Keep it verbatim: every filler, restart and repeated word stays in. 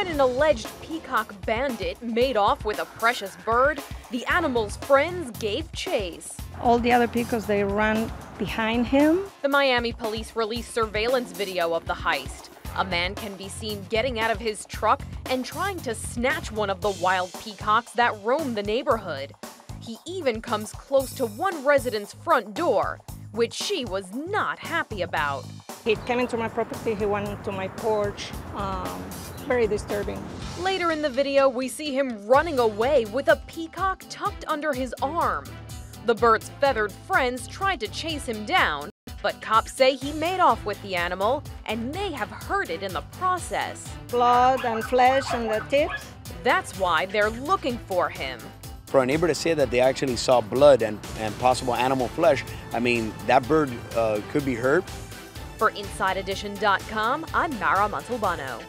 When an alleged peacock bandit made off with a precious bird, the animal's friends gave chase. All the other peacocks, they ran behind him. The Miami police released surveillance video of the heist. A man can be seen getting out of his truck and trying to snatch one of the wild peacocks that roam the neighborhood. He even comes close to one resident's front door, which she was not happy about. He came into my property, he went into my porch. Um, very disturbing. Later in the video, we see him running away with a peacock tucked under his arm. The bird's feathered friends tried to chase him down, but cops say he made off with the animal and may have hurt it in the process. Blood and flesh and the tips. That's why they're looking for him. For a neighbor to say that they actually saw blood and, and possible animal flesh, I mean, that bird uh, could be hurt. For Inside Edition dot com, I'm Mara Montalbano.